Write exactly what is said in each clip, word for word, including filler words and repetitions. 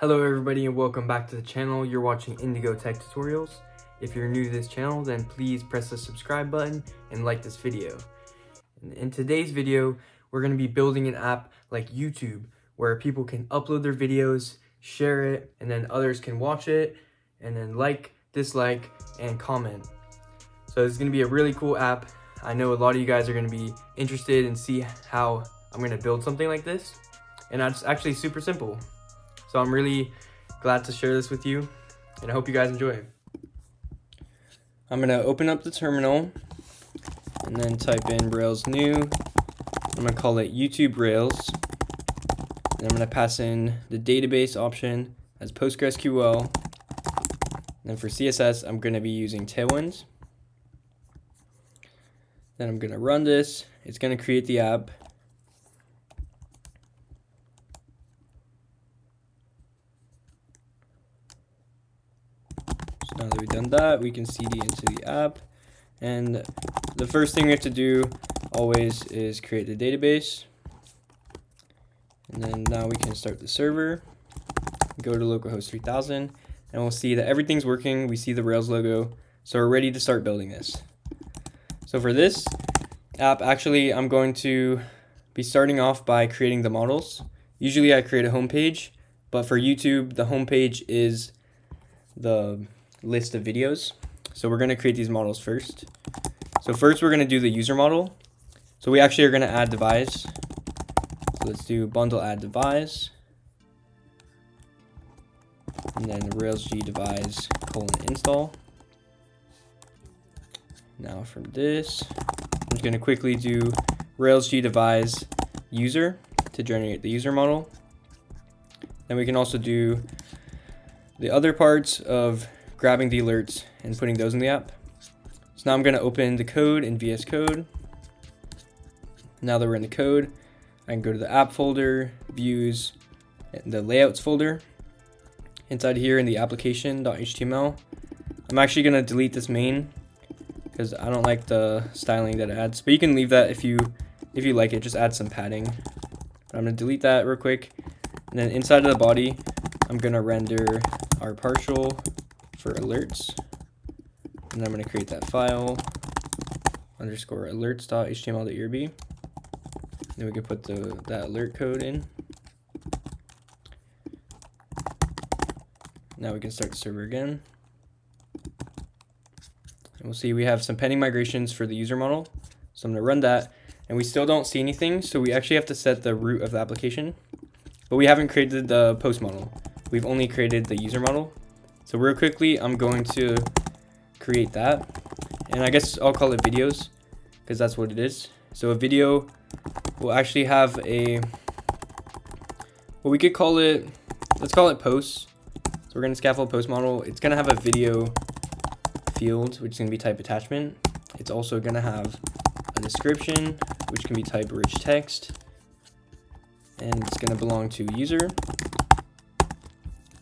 Hello everybody and welcome back to the channel. You're watching Indigo Tech Tutorials. If you're new to this channel, then please press the subscribe button and like this video. In today's video, we're going to be building an app like YouTube where people can upload their videos, share it, and then others can watch it, and then like, dislike, and comment. So it's going to be a really cool app. I know a lot of you guys are going to be interested and see how I'm going to build something like this. And it's actually super simple. So I'm really glad to share this with you, and I hope you guys enjoy. I'm gonna open up the terminal and then type in Rails new. I'm gonna call it YouTube Rails. And I'm gonna pass in the database option as PostgreSQL. Then for C S S, I'm gonna be using Tailwind. Then I'm gonna run this. It's gonna create the app. Now that we've done that, we can C D into the app. And the first thing we have to do always is create the database. And then now we can start the server. Go to localhost three thousand. And we'll see that everything's working. We see the Rails logo. So we're ready to start building this. So for this app, actually, I'm going to be starting off by creating the models. Usually I create a homepage, but for YouTube, the homepage is the list of videos. So we're going to create these models first. So first we're going to do the user model. So we actually are going to add devise. So let's do bundle add devise. And then Rails G devise colon install. Now from this, I'm just going to quickly do Rails G devise user to generate the user model. Then we can also do the other parts of grabbing the alerts and putting those in the app. So now I'm going to open the code in V S Code. Now that we're in the code, I can go to the app folder, views, and the layouts folder. Inside here in the application.html, I'm actually going to delete this main because I don't like the styling that it adds. But you can leave that if you if you like it. Just add some padding. But I'm going to delete that real quick. And then inside of the body, I'm going to render our partial for alerts, and I'm going to create that file underscore alerts.html.erb. Then we can put the that alert code in. Now we can start the server again, and we'll see we have some pending migrations for the user model. So I'm going to run that, and we still don't see anything. So we actually have to set the root of the application, but we haven't created the post model. We've only created the user model. So real quickly, I'm going to create that, and I guess I'll call it videos because that's what it is. So a video will actually have a, well, we could call it, let's call it posts. So we're going to scaffold post model. It's going to have a video field, which is going to be type attachment. It's also going to have a description, which can be type rich text, and it's going to belong to user.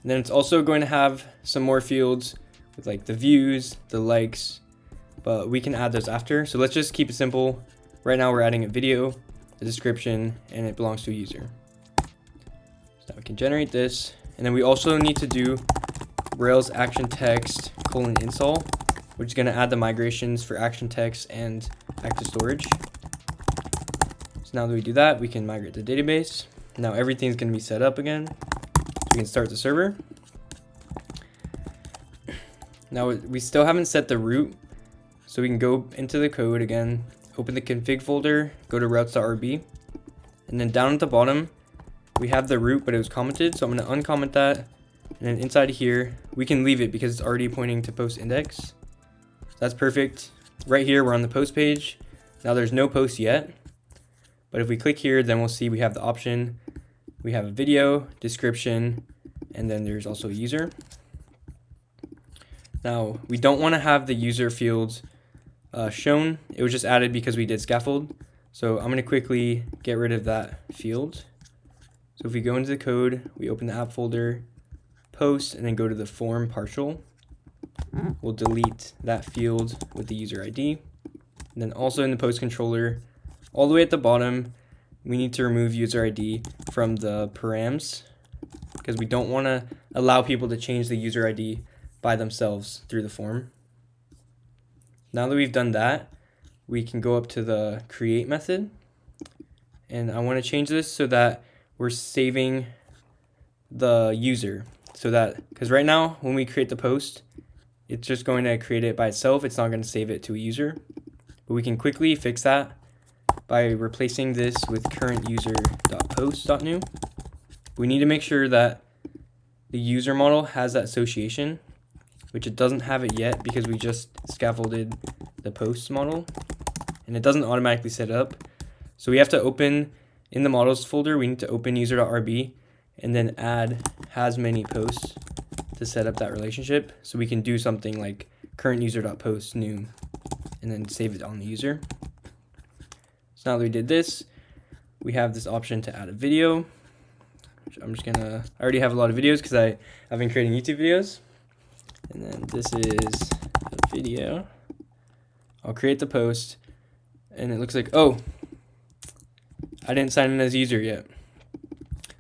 And then it's also going to have some more fields with like the views, the likes, but we can add those after. So let's just keep it simple. Right now we're adding a video, a description, and it belongs to a user. So we can generate this. And then we also need to do Rails action text colon install, which is going to add the migrations for action text and active storage. So now that we do that, we can migrate the database. Now everything's going to be set up again. We can start the server. Now we still haven't set the root, so we can go into the code again, open the config folder, go to routes.rb, and then down at the bottom we have the root, but it was commented, so I'm going to uncomment that. And then inside here we can leave it because it's already pointing to post index. That's perfect. Right here we're on the post page. Now there's no post yet, but if we click here, then we'll see we have the option. We have a video, description, and then there's also a user. Now, we don't want to have the user fields uh, shown. It was just added because we did scaffold. So I'm going to quickly get rid of that field. So if we go into the code, we open the app folder, post, and then go to the form partial. We'll delete that field with the user I D. And then also in the post controller, all the way at the bottom, we need to remove user I D from the params because we don't want to allow people to change the user I D by themselves through the form. Now that we've done that, we can go up to the create method, and I want to change this so that we're saving the user, so that, because right now when we create the post, it's just going to create it by itself. It's not going to save it to a user, but we can quickly fix that by replacing this with current user.post.new. We need to make sure that the user model has that association, which it doesn't have it yet because we just scaffolded the post model and it doesn't automatically set up. So we have to open in the models folder, we need to open user.rb and then add has many posts to set up that relationship. So we can do something like current user.post new and then save it on the user. So now that we did this, we have this option to add a video. I'm just gonna, I already have a lot of videos because I, I've been creating YouTube videos. And then this is a video. I'll create the post and it looks like, oh, I didn't sign in as a user yet.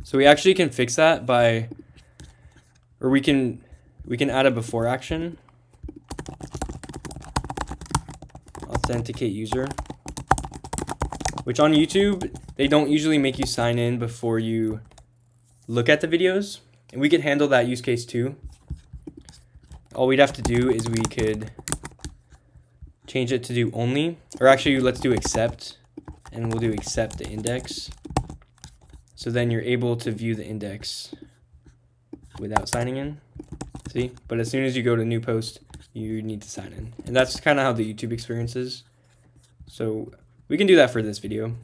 So we actually can fix that by, or we can, we can add a before action. Authenticate user, which on YouTube, they don't usually make you sign in before you look at the videos, and we could handle that use case too. All we'd have to do is we could change it to do only, or actually let's do accept, and we'll do accept the index. So then you're able to view the index without signing in, see? But as soon as you go to new post, you need to sign in. And that's kind of how the YouTube experience is. So we can do that for this video.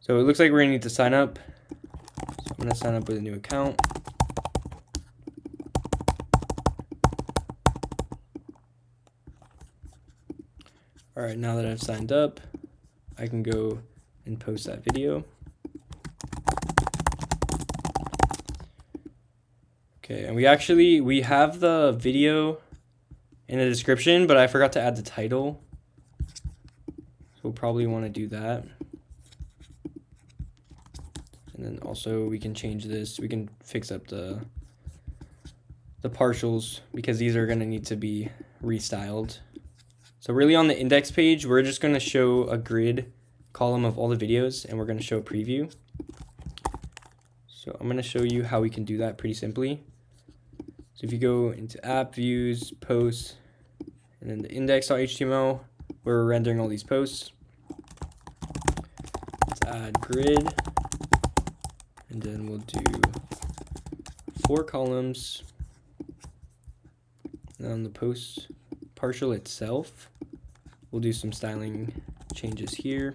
So it looks like we're gonna need to sign up. So I'm gonna sign up with a new account. All right, now that I've signed up, I can go and post that video. Okay, and we actually, we have the video in the description, but I forgot to add the title. We'll probably want to do that. And then also we can change this. We can fix up the, the partials because these are going to need to be restyled. So really on the index page, we're just going to show a grid column of all the videos and we're going to show a preview. So I'm going to show you how we can do that pretty simply. So if you go into app, views, posts, and then the index.html, where we're rendering all these posts. Let's add grid, and then we'll do four columns. And on the post partial itself, we'll do some styling changes here.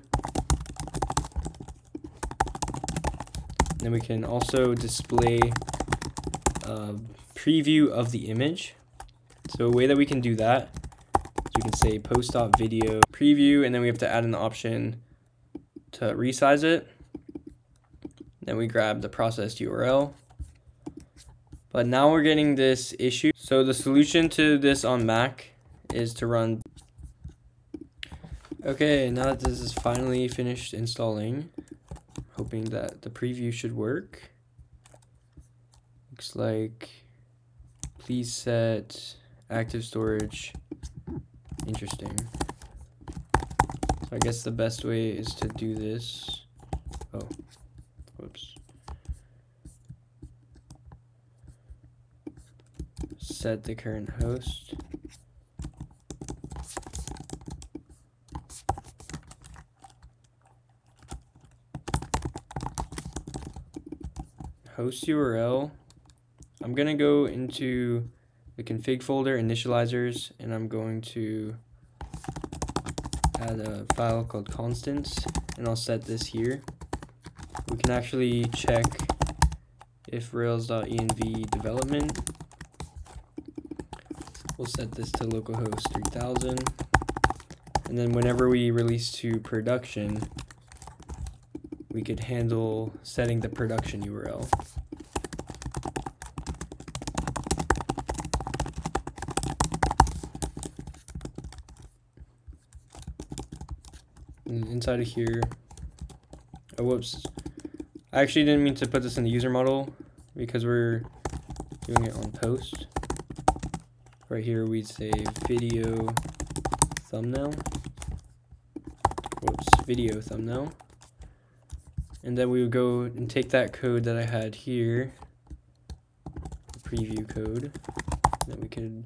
And then we can also display a preview of the image. So a way that we can do that is we can say post.video preview, and then we have to add an option to resize it. Then we grab the processed U R L. But now we're getting this issue. So the solution to this on Mac is to run. Okay, now that this is finally finished installing, hoping that the preview should work. Looks like, please set active storage. Interesting. So I guess the best way is to do this. Oh, whoops. Set the current host. Host U R L. I'm going to go into the config folder, initializers, and I'm going to add a file called constants, and I'll set this here. We can actually check if rails.env development. We'll set this to localhost three thousand. And then whenever we release to production, we could handle setting the production U R L. Inside of here, oh whoops, I actually didn't mean to put this in the user model. because we're doing it on post. Right here we'd say video thumbnail. Whoops, video thumbnail. And then we would go and take that code that I had here, preview code, then we could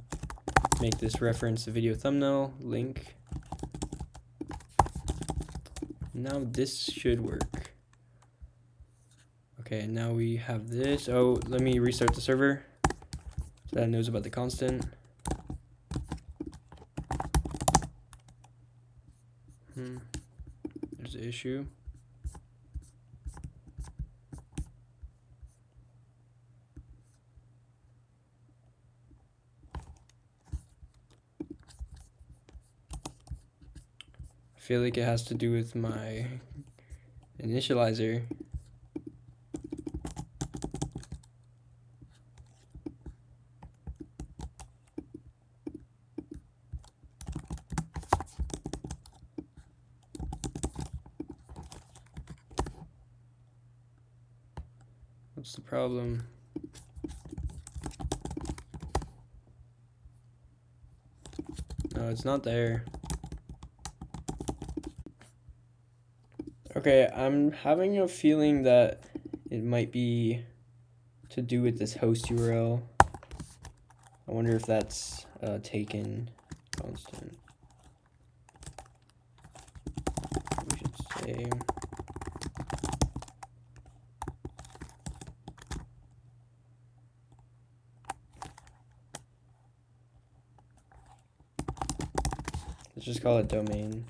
make this reference the video thumbnail link. Now this should work. Okay, now we have this. Oh, let me restart the server so that it knows about the constant. Hmm. There's an issue. I feel like it has to do with my initializer. What's the problem? No, it's not there. Okay, I'm having a feeling that it might be to do with this host U R L. I wonder if that's uh, taken constant. We should say let's just call it domain.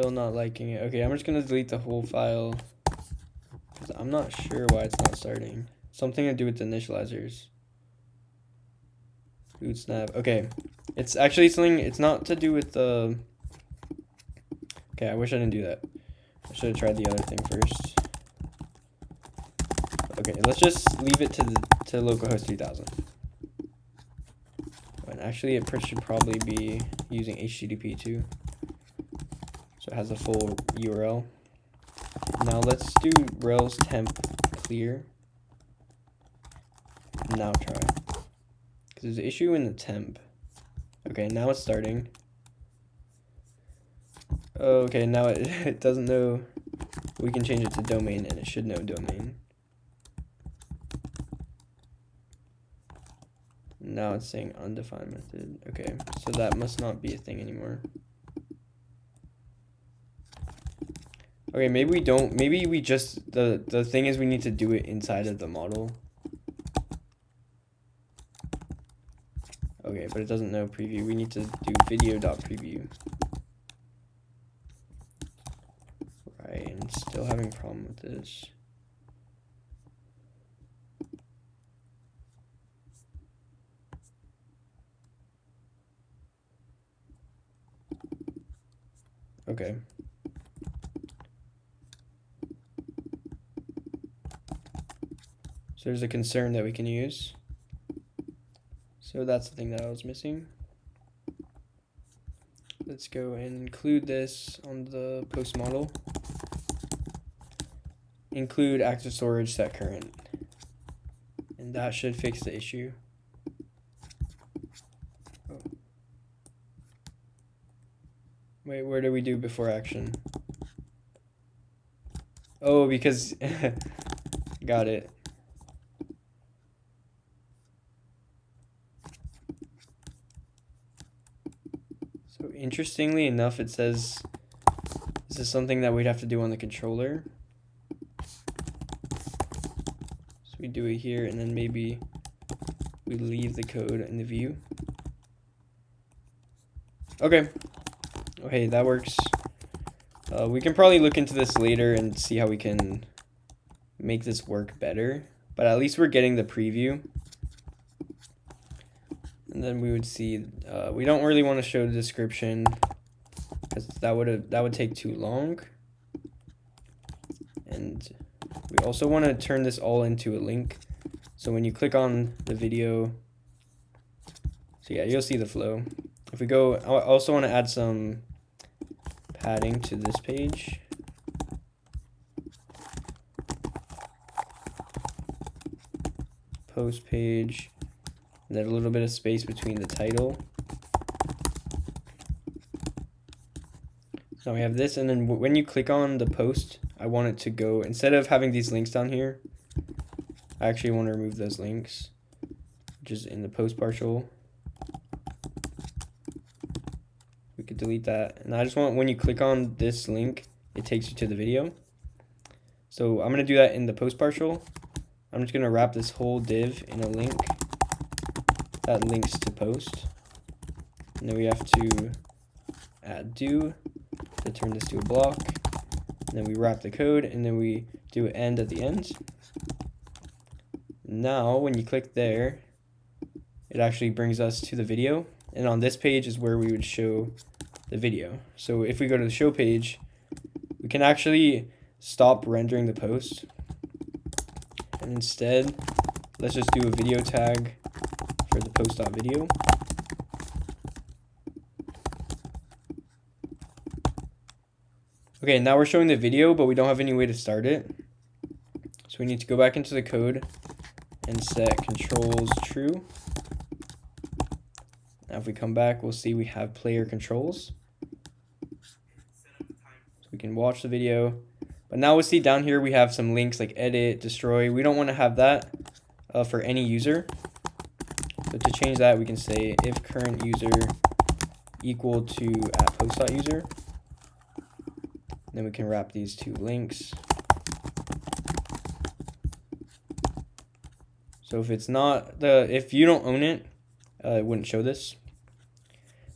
Still not liking it. Okay, I'm just gonna delete the whole file because I'm not sure why it's not starting. Something to do with the initializers. Boot snap. Okay, it's actually something. It's not to do with the. Okay, I wish I didn't do that. I should have tried the other thing first. Okay, let's just leave it to the to localhost three thousand. And actually, it should probably be using H T T P too. It has a full U R L. Now let's do Rails temp clear. Now try. Because there's an issue in the temp. Okay, now it's starting. Okay, now it, it doesn't know. We can change it to domain and it should know domain. Now it's saying undefined method. Okay, so that must not be a thing anymore. Okay, maybe we don't, maybe we just, the, the thing is we need to do it inside of the model. Okay, but it doesn't know preview. We need to do video.preview. Right, and still having a problem with this. Okay. So there's a concern that we can use. So that's the thing that I was missing. Let's go and include this on the post model. Include active storage set current. And that should fix the issue. Oh. Wait, where do we do before action? Oh, because got it. Interestingly enough, it says this is something that we'd have to do on the controller. So we do it here, and then maybe we leave the code in the view. Okay. Okay, that works. Uh, we can probably look into this later and see how we can make this work better. But at least we're getting the preview. And then we would see, uh, we don't really want to show the description because that would that would take too long. And we also want to turn this all into a link. So when you click on the video, so yeah, you'll see the flow. if we go, I also want to add some padding to this page. Post page, and then a little bit of space between the title. So we have this, and then when you click on the post, I want it to go, instead of having these links down here, I actually want to remove those links, which is in the post partial. We could delete that. And I just want, when you click on this link, it takes you to the video. So I'm going to do that in the post partial. I'm just going to wrap this whole div in a link that links to post. And then we have to add do to turn this to a block. And then we wrap the code, and then we do end at the end. Now, when you click there, it actually brings us to the video. And on this page is where we would show the video. So if we go to the show page, we can actually stop rendering the post. And instead, let's just do a video tag for the post.video. Okay, now we're showing the video, but we don't have any way to start it. So we need to go back into the code and set controls true. Now if we come back, we'll see we have player controls. So we can watch the video. But now we'll see down here we have some links like edit, destroy. We don't want to have that uh, for any user. So to change that, we can say if current user equal to at post.user. Then we can wrap these two links. So if it's not the, if you don't own it, uh, it wouldn't show this.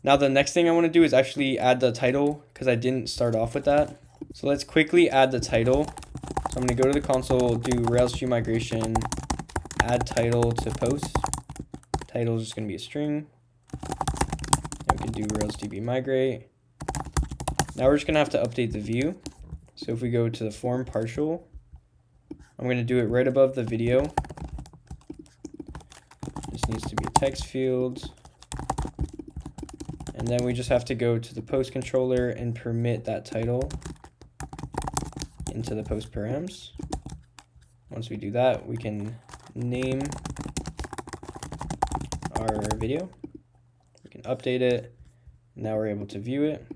Now the next thing I want to do is actually add the title, because I didn't start off with that. So let's quickly add the title. So I'm going to go to the console, do Rails to migration, add title to post. Title is just going to be a string. And we can do Rails D B migrate. Now we're just going to have to update the view. So if we go to the form partial, I'm going to do it right above the video. This needs to be a text field. And then we just have to go to the post controller and permit that title into the post params. Once we do that, we can name our video. We can update it. Now we're able to view it.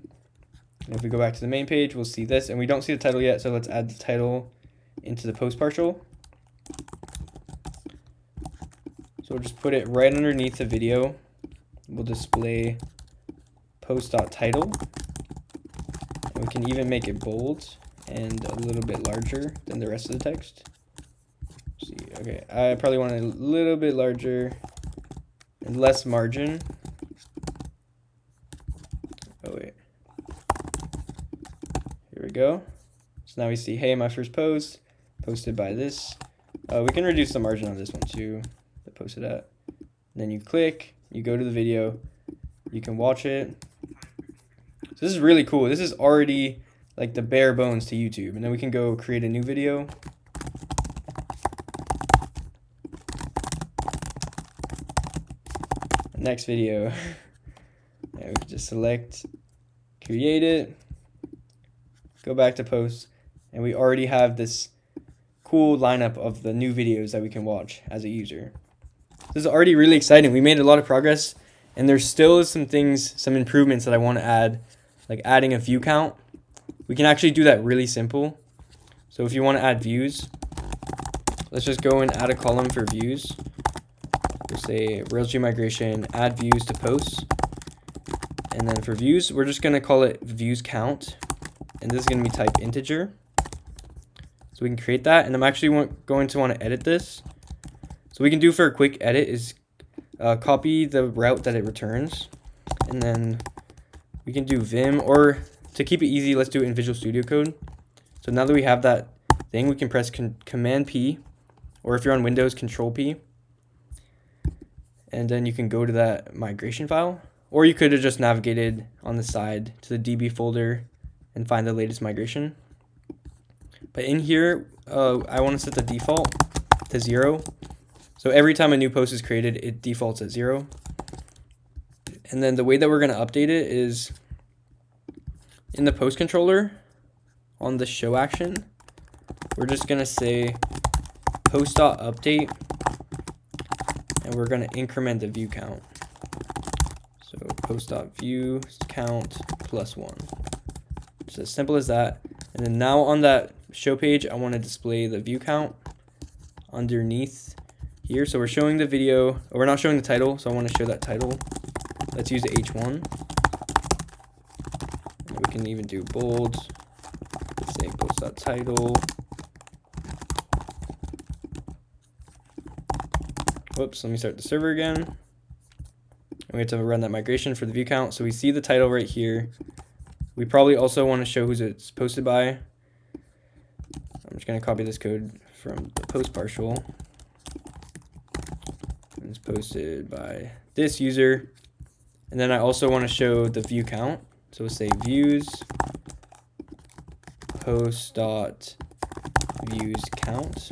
And if we go back to the main page, we'll see this, and we don't see the title yet, so let's add the title into the post partial. So we'll just put it right underneath the video. We'll display post.title. And we can even make it bold and a little bit larger than the rest of the text. Let's see, okay, I probably want it a little bit larger and less margin. Oh wait. Here we go. So now we see, hey, my first post posted by this. Uh, we can reduce the margin on this one too. Post it at. And then you click, you go to the video, you can watch it. So this is really cool. This is already like the bare bones to YouTube. And then we can go create a new video. Next video. Yeah, we can just select, create it, go back to post, and we already have this cool lineup of the new videos that we can watch as a user. This is already really exciting. We made a lot of progress, and there's still some things, some improvements that I want to add, like adding a view count. We can actually do that really simple. So if you want to add views, let's just go and add a column for views. We'll say Rails to migration, add views to posts. And then for views, we're just going to call it views count. And this is going to be type integer. So we can create that. And I'm actually want, going to want to edit this. So we can do for a quick edit is uh, copy the route that it returns, and then we can do Vim, or to keep it easy, let's do it in Visual Studio Code. So now that we have that thing, we can press con Command P, or if you're on Windows, Control P, and then you can go to that migration file, or you could have just navigated on the side to the D B folder and find the latest migration. But in here, uh, I want to set the default to zero. So every time a new post is created, it defaults at zero. And then the way that we're going to update it is in the post controller on the show action, we're just going to say post.update, and we're going to increment the view count. So post.view count plus one. It's as simple as that. And then now on that show page, I want to display the view count underneath here. So we're showing the video, or we're not showing the title, so I want to show that title. Let's use the H one. And we can even do bold. Let's say post.title. Whoops, let me start the server again. And we have to run that migration for the view count. So we see the title right here. We probably also want to show who it's posted by. I'm just going to copy this code from the post partial. And it's posted by this user. And then I also want to show the view count. So we'll say views post.views count.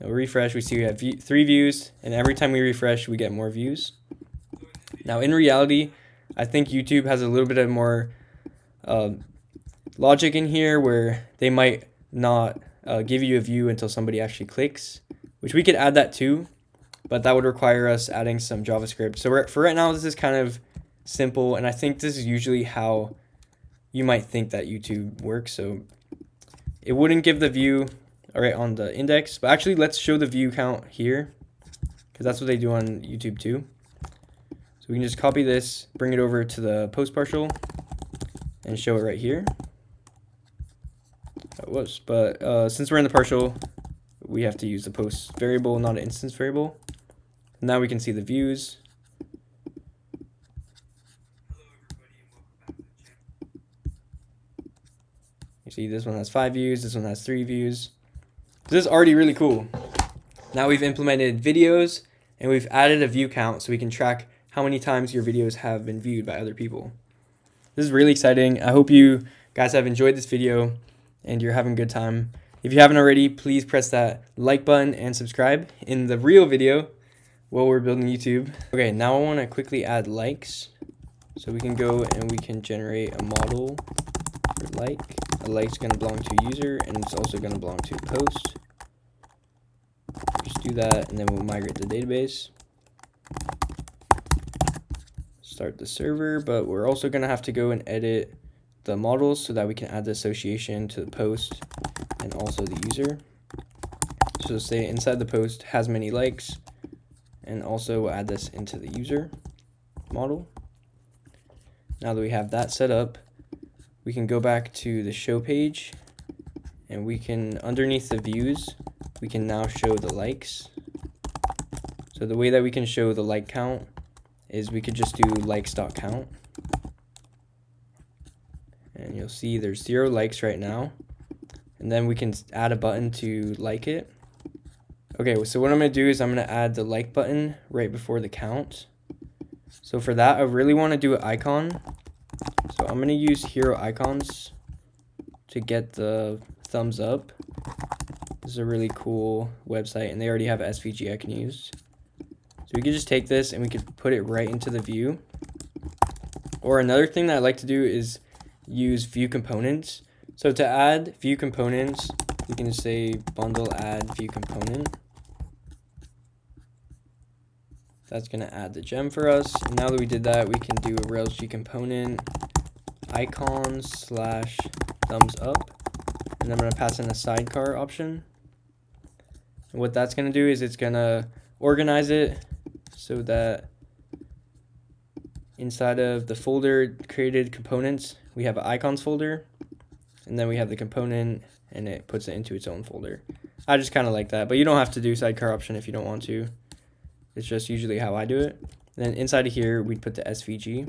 We'll refresh, we see we have view, three views, and every time we refresh, we get more views. Now, in reality, I think YouTube has a little bit of more uh, logic in here where they might not uh, give you a view until somebody actually clicks, which we could add that too, but that would require us adding some JavaScript. So we're, for right now, this is kind of simple, and I think this is usually how you might think that YouTube works. So it wouldn't give the view... All right, on the index, but actually let's show the view count here because that's what they do on YouTube too. So we can just copy this, bring it over to the post partial and show it right here. Oh, whoops, but uh, since we're in the partial, we have to use the post variable, not an instance variable. Now we can see the views. You see this one has five views, this one has three views. This is already really cool. Now we've implemented videos and we've added a view count so we can track how many times your videos have been viewed by other people. This is really exciting. I hope you guys have enjoyed this video and you're having a good time. If you haven't already, please press that like button and subscribe in the real video while we're building YouTube. Okay, now I want to quickly add likes. So we can go and we can generate a model for like. A like's going to belong to user, and it's also going to belong to post. Just do that, and then we'll migrate the database. Start the server, but we're also going to have to go and edit the models so that we can add the association to the post and also the user. So say inside the post has many likes, and also we'll add this into the user model. Now that we have that set up, we can go back to the show page and we can, underneath the views, we can now show the likes. So the way that we can show the like count is we could just do likes.count. And you'll see there's zero likes right now. And then we can add a button to like it. Okay, so what I'm gonna do is I'm gonna add the like button right before the count. So for that, I really wanna do an icon. So I'm going to use hero icons to get the thumbs up. This is a really cool website, and they already have S V G I can use. So we could just take this and we could put it right into the view. Or another thing that I like to do is use view components. So to add view components, you can say bundle add view component. That's going to add the gem for us. And now that we did that, we can do a Rails G component icon slash thumbs up, and I'm going to pass in a sidecar option. And what that's going to do is it's going to organize it so that inside of the folder created components, we have an icons folder, and then we have the component, and it puts it into its own folder. I just kind of like that, but you don't have to do sidecar option if you don't want to. It's just usually how I do it. And then inside of here, we put the S V G.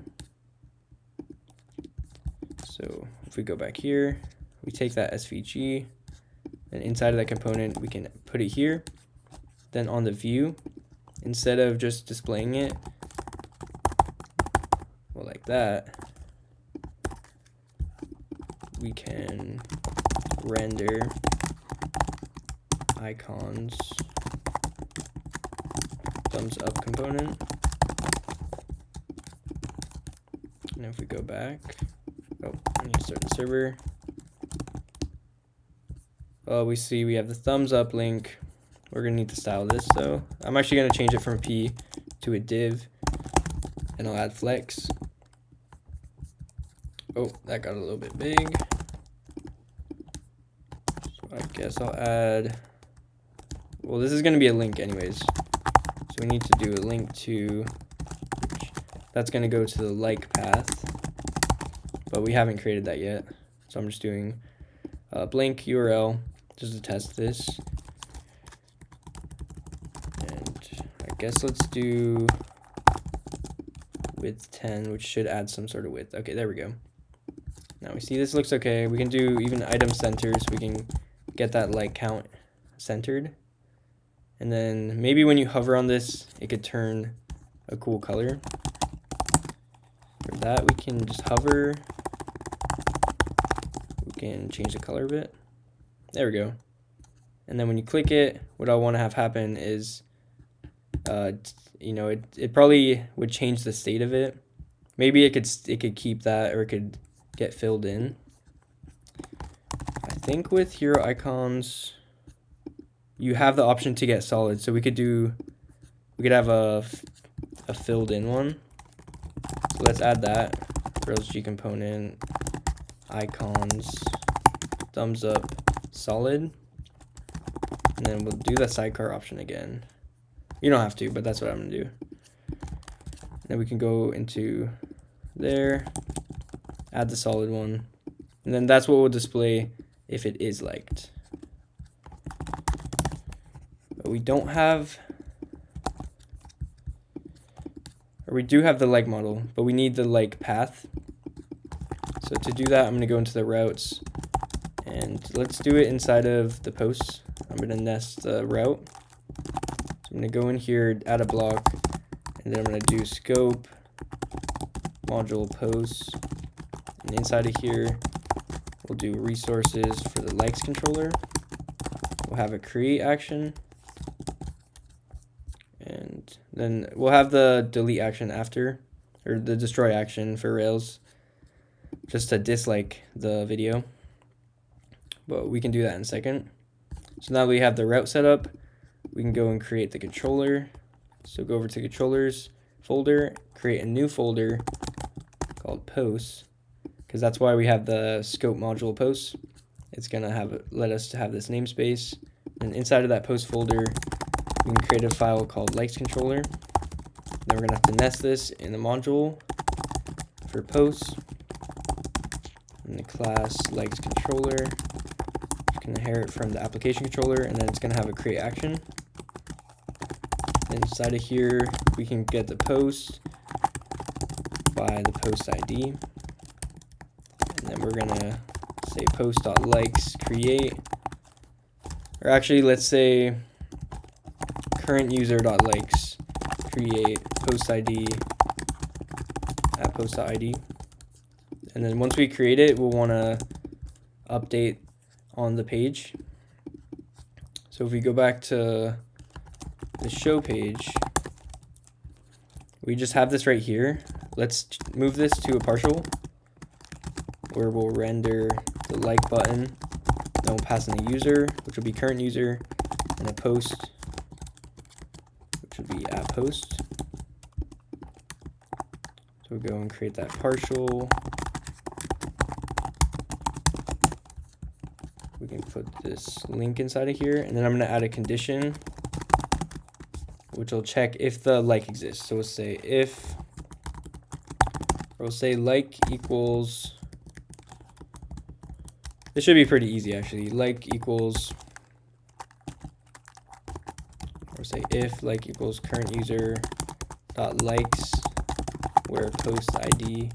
So if we go back here, we take that S V G, and inside of that component, we can put it here. Then on the view, instead of just displaying it, well, like that, we can render icons thumbs up component, And if we go back, oh, I need to start the server. Oh, we see we have the thumbs up link. We're gonna need to style this though. I'm actually gonna change it from P to a div, and I'll add flex. Oh, that got a little bit big. So I guess I'll add, well, this is gonna be a link anyways. So we need to do a link to, that's gonna go to the like path, but we haven't created that yet. So I'm just doing a blank U R L just to test this. And I guess let's do width ten, which should add some sort of width. Okay, there we go. Now we see this looks okay. We can do even item centers. We can get that like count centered. And then maybe when you hover on this, it could turn a cool color. For that, we can just hover. We can change the color of it. There we go. And then when you click it, what I want to have happen is, uh, you know, it, it probably would change the state of it. Maybe it could, it could keep that, or it could get filled in. I think with hero icons, you have the option to get solid, so we could do, we could have a, a filled in one. So let's add that, Rails G component, icons, thumbs up, solid, and then we'll do the sidecar option again. You don't have to, but that's what I'm gonna do. And then we can go into there, add the solid one, and then that's what we'll display if it is liked. We don't have, or we do have the like model, but we need the like path. So to do that, I'm going to go into the routes, and let's do it inside of the posts. I'm going to nest the route. So I'm going to go in here, add a block, and then I'm going to do scope module posts, and inside of here we'll do resources for the likes controller. We'll have a create action. Then we'll have the delete action after, or the destroy action for Rails, just to dislike the video. But we can do that in a second. So now that we have the route set up, we can go and create the controller. So go over to controllers folder, create a new folder called posts, because that's why we have the scope module posts. It's gonna have let us to have this namespace, and inside of that post folder, we can create a file called likes controller. Then we're gonna have to nest this in the module for posts, and the class likes controller can inherit from the application controller, and then it's gonna have a create action. Inside of here, we can get the post by the post I D, and then we're gonna say post.likes create, or actually let's say current user.likes create post I D at post.id. And then once we create it, we'll want to update on the page. So if we go back to the show page, we just have this right here. Let's move this to a partial where we'll render the like button, then we'll pass in a user, which will be current user, and a post should be at post. So we'll go and create that partial. We can put this link inside of here, and then I'm going to add a condition which will check if the like exists. So we'll say if, or we'll say like equals, this should be pretty easy actually, like equals, say if like equals current user dot likes where post I D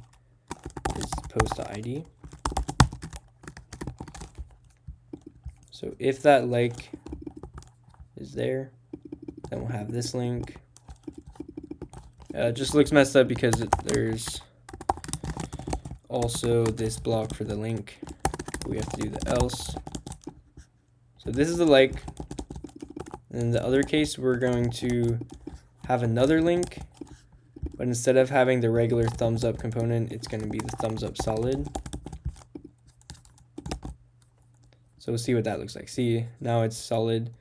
is post.id. So if that like is there, then we'll have this link. Uh, it just looks messed up because it, there's also this block for the link. We have to do the else. So this is the like. In the other case, we're going to have another link, but instead of having the regular thumbs up component, it's going to be the thumbs up solid. So we'll see what that looks like. See, now it's solid.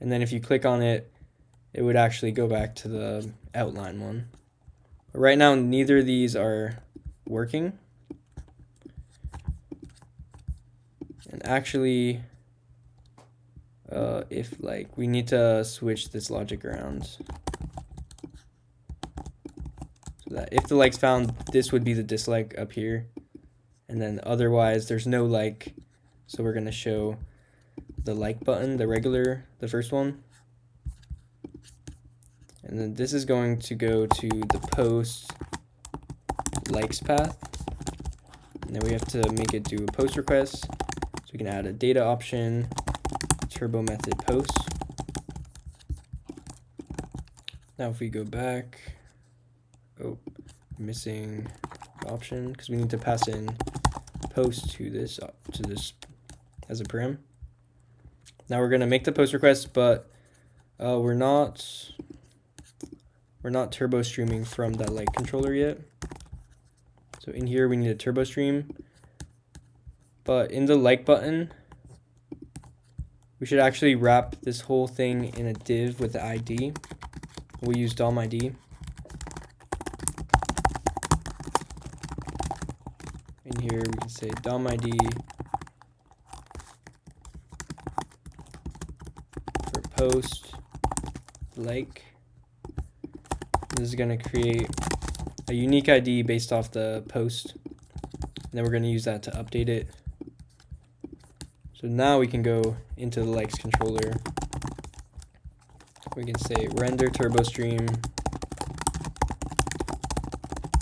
And then if you click on it, it would actually go back to the outline one. But right now, neither of these are working. And actually, uh, if like we need to switch this logic around, so that if the like's found, this would be the dislike up here. And then otherwise, there's no like. So we're going to show the like button, the regular, the first one. And then this is going to go to the post likes path. And then we have to make it do a post request. So we can add a data option, turbo method post. Now if we go back, oh, missing option, because we need to pass in post to this, to this as a param. Now we're gonna make the post request, but uh, we're not we're not turbo streaming from that like controller yet. So in here we need a turbo stream, but in the like button we should actually wrap this whole thing in a div with the I D. We'll use D O M I D. In here we can say D O M I D for post like. This is going to create a unique I D based off the post, and then we're going to use that to update it. So now we can go into the likes controller. We can say render turbo stream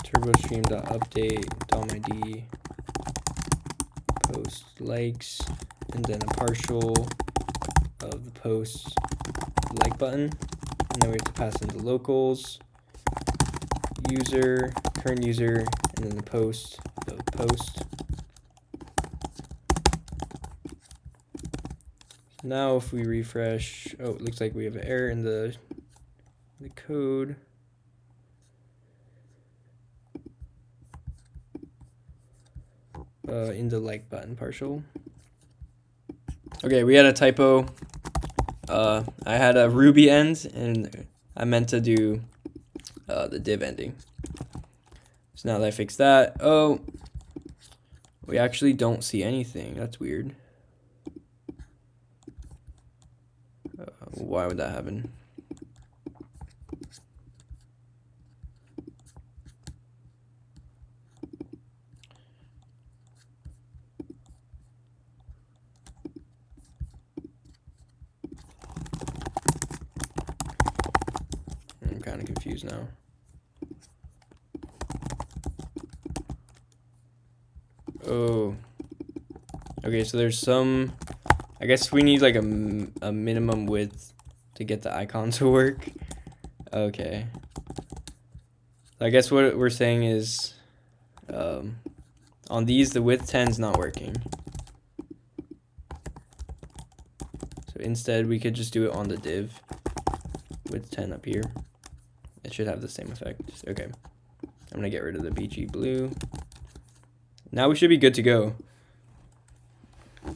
turbo stream.update D O M I D post likes, and then a partial of the post like button, and then we have to pass in the locals, user, current user, and then the post of post. Now if we refresh, oh, it looks like we have an error in the the code. Uh, in the like button partial. Okay, we had a typo. Uh, I had a Ruby end, and I meant to do uh, the div ending. So now that I fixed that, oh, we actually don't see anything. That's weird. Uh, why would that happen? Kind of confused now. Oh, okay, so there's some, I guess we need like a, a minimum width to get the icon to work. Okay, I guess what we're saying is um, on these the width ten is not working, so instead we could just do it on the div with ten up here. It should have the same effect. Okay, I'm gonna get rid of the B G blue. Now we should be good to go.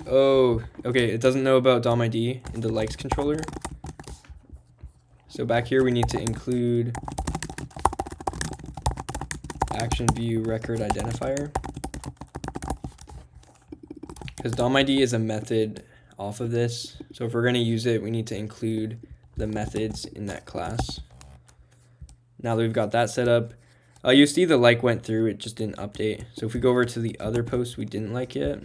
Oh, okay, it doesn't know about D O M I D in the likes controller. So back here we need to include action view record identifier, because D O M I D is a method off of this. So if we're gonna use it, we need to include the methods in that class. Now that we've got that set up, uh, you see the like went through, it just didn't update. So if we go over to the other post we didn't like yet,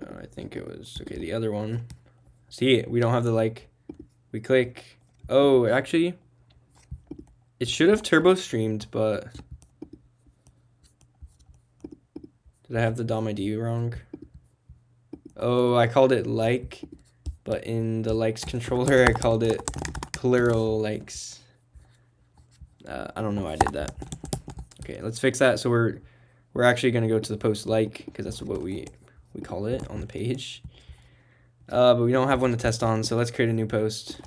uh, I think it was, okay, the other one. See, we don't have the like, we click, oh, actually, it should have turbo streamed, but did I have the D O M I D wrong? Oh, I called it like, but in the likes controller, I called it plural likes. Uh, I don't know why I did that. Okay, let's fix that. So we're we're actually gonna go to the post like, because that's what we we call it on the page. Uh, but we don't have one to test on, so let's create a new post,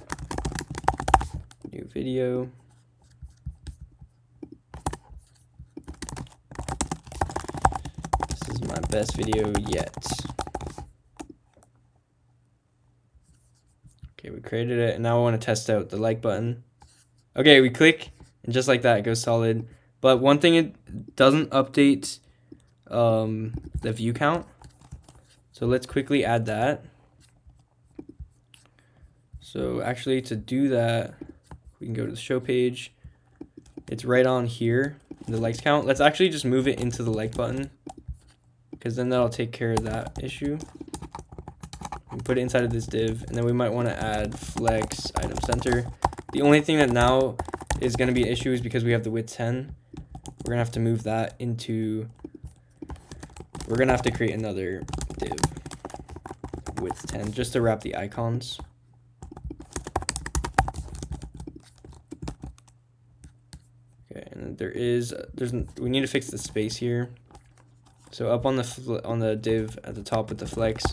new video, is my best video yet. Okay, we created it, and now I want to test out the like button. Okay, we click, and just like that, it goes solid. But one thing, it doesn't update um, the view count. So let's quickly add that. So actually, to do that, we can go to the show page. It's right on here, the likes count. Let's actually just move it into the like button, because then that'll take care of that issue. We put it inside of this div, and then we might want to add flex item center. The only thing that now is going to be an issue is because we have the width ten. We're going to have to move that into, we're going to have to create another div width ten just to wrap the icons. There is, there's, we need to fix the space here. So up on the on the div at the top with the flex,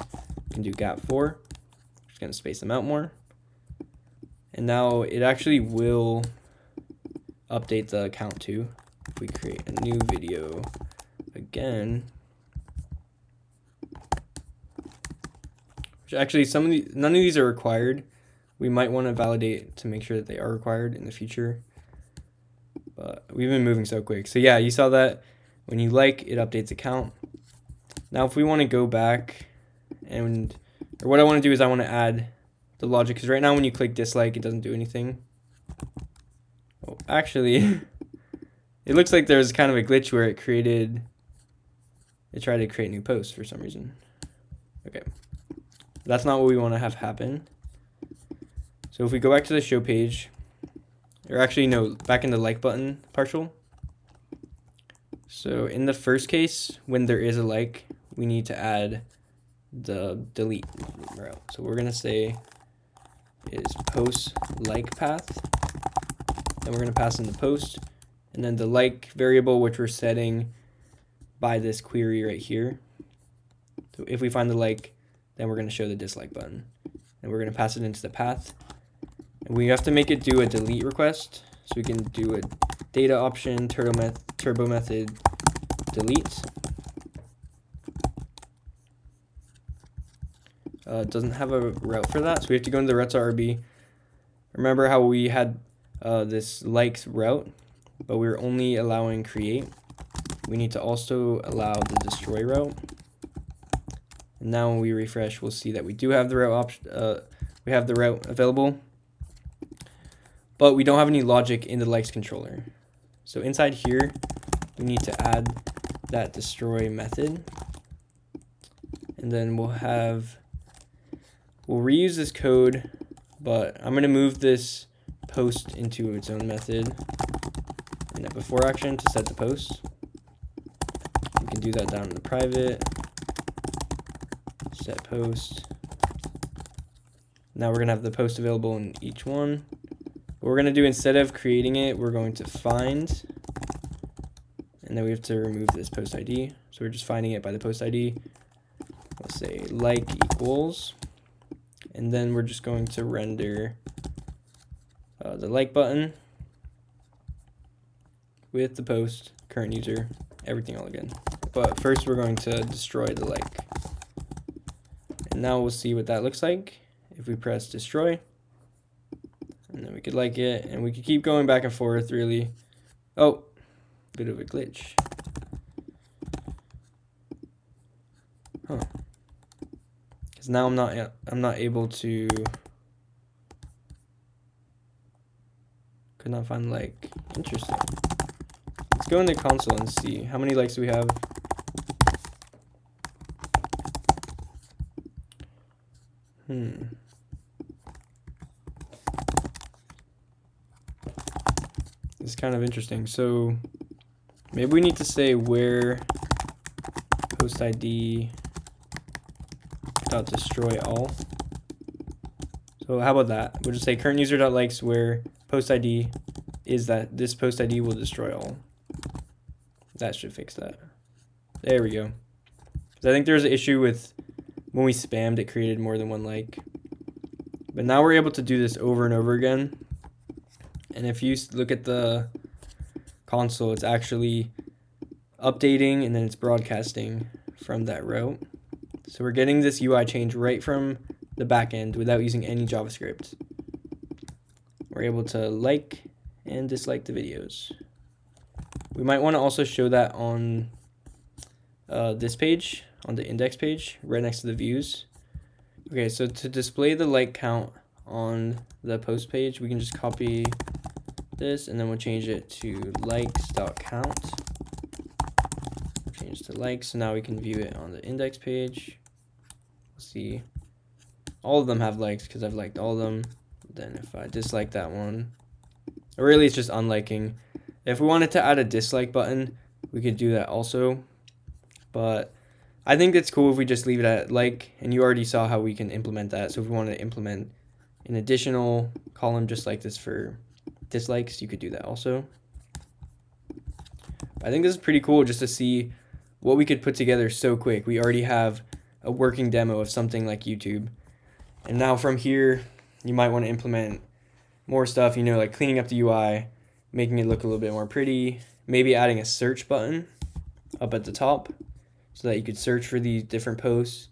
we can do gap four. Just gonna space them out more. And now it actually will update the count too. If we create a new video again, which actually some of the, none of these are required. We might want to validate to make sure that they are required in the future. Uh, we've been moving so quick. So yeah, you saw that when you like, it updates the count. Now if we want to go back and, or what I want to do is I want to add the logic, because right now when you click dislike, it doesn't do anything. Oh, actually, it looks like there's kind of a glitch where it created, it tried to create new posts for some reason. Okay, that's not what we want to have happen. So if we go back to the show page, or actually no, back in the like button partial. So in the first case, when there is a like, we need to add the delete route. So we're gonna say is post like path, and we're gonna pass in the post, and then the like variable, which we're setting by this query right here. So if we find the like, then we're gonna show the dislike button, and we're gonna pass it into the path. We have to make it do a delete request, so we can do a data option turbo, meth turbo method delete. Uh, doesn't have a route for that, so we have to go into the routes R B. Remember how we had uh, this likes route, but we were only allowing create. We need to also allow the destroy route. And now when we refresh, we'll see that we do have the route option. Uh, we have the route available. But we don't have any logic in the likes controller. So inside here, we need to add that destroy method. And then we'll have, we'll reuse this code, but I'm gonna move this post into its own method and that before action to set the post. We can do that down in the private, set post. Now we're gonna have the post available in each one. What we're gonna do, instead of creating it, we're going to find, and then we have to remove this post I D. So we're just finding it by the post I D. Let's say like equals, and then we're just going to render uh, the like button with the post, current user, everything all again. But first we're going to destroy the like. And now we'll see what that looks like if we press destroy. And then we could like it, and we could keep going back and forth, really. Oh, bit of a glitch. Huh. Because now I'm not, I'm not able to, could not find like, interesting. Let's go into console and see how many likes do we have. Hmm. It's kind of interesting. So maybe we need to say where post I D dot destroy all. So how about that? We'll just say current user dot likes where post I D is that this post I D will destroy all. That should fix that. There we go. I think there's an issue with when we spammed, it created more than one like. But now we're able to do this over and over again. And if you look at the console, it's actually updating and then it's broadcasting from that row. So we're getting this U I change right from the backend without using any JavaScript. We're able to like and dislike the videos. We might want to also show that on uh, this page, on the index page, right next to the views. Okay, so to display the like count on the post page, we can just copy this and then we'll change it to likes.count. Change to likes, so now we can view it on the index page. Let's see, all of them have likes because I've liked all of them. Then if I dislike that one, or really it's just unliking. If we wanted to add a dislike button, we could do that also. But I think it's cool if we just leave it at like, and you already saw how we can implement that. So if we want to implement an additional column just like this for dislikes, you could do that also. I think this is pretty cool just to see what we could put together so quick. We already have a working demo of something like YouTube. And now from here, you might want to implement more stuff, you know, like cleaning up the U I, making it look a little bit more pretty, maybe adding a search button up at the top so that you could search for these different posts.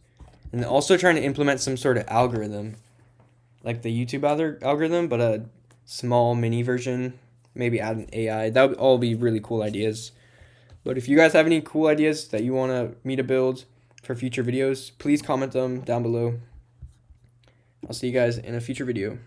And also trying to implement some sort of algorithm, like the YouTube algorithm, but a small mini version, maybe add an A I. That would all be really cool ideas. But if you guys have any cool ideas that you want me to build for future videos, please comment them down below. I'll see you guys in a future video.